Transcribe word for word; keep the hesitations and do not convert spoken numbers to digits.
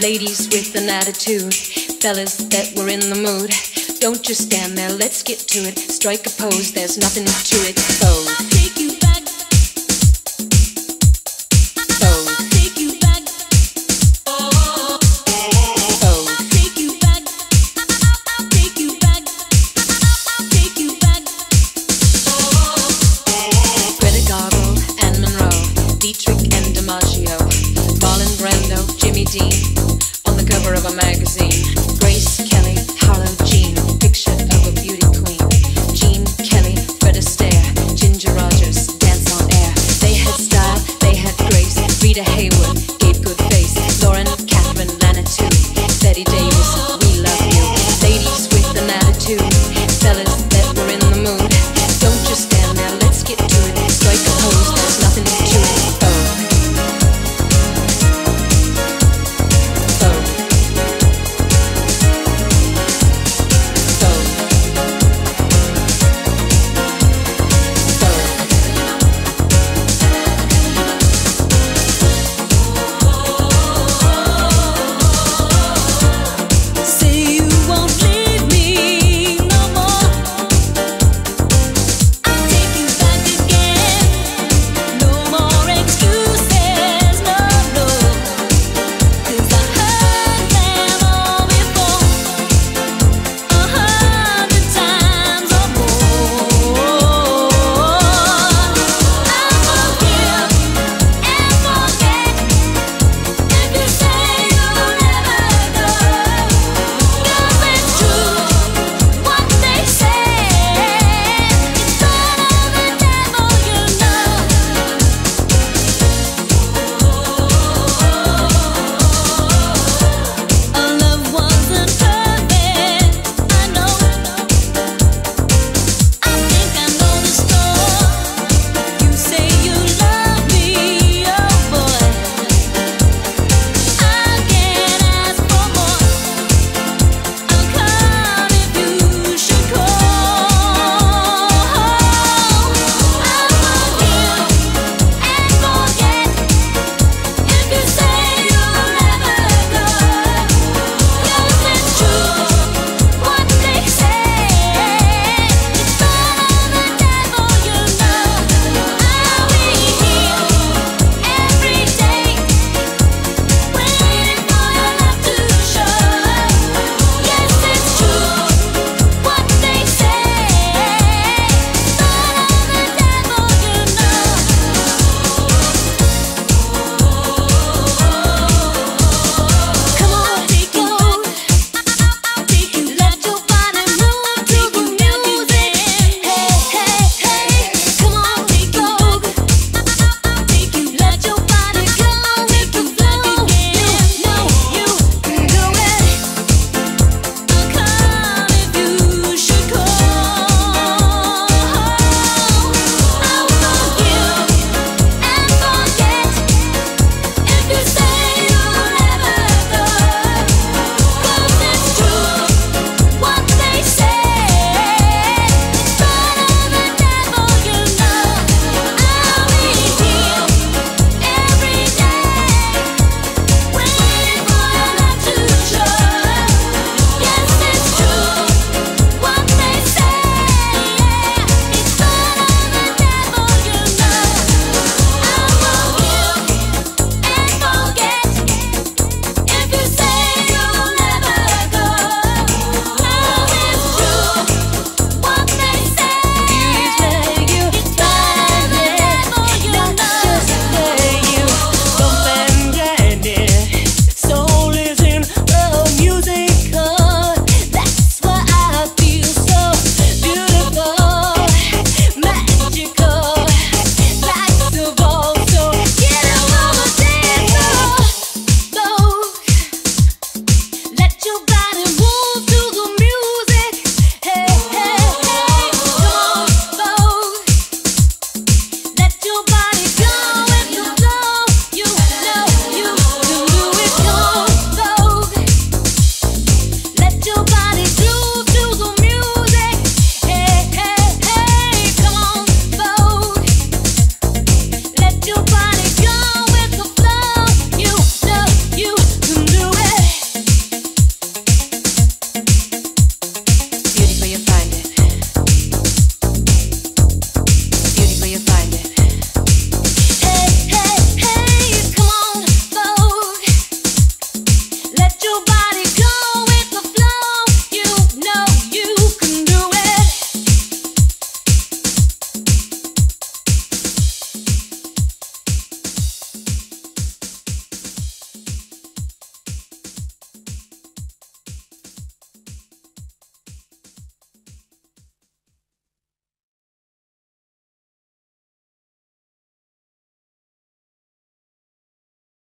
Ladies with an attitude, fellas that were in the mood, don't just stand there, let's get to it. Strike a pose, there's nothing to it. Pose. I'll take you back. Pose. I'll take you back. Oh. Pose. I'll take you back. I'll take you back. I'll take you back. Oh. Greta Garbo, Anne Monroe, Dietrich and DiMaggio, Marlon Brando, Jimmy Dean, on the cover of a magazine.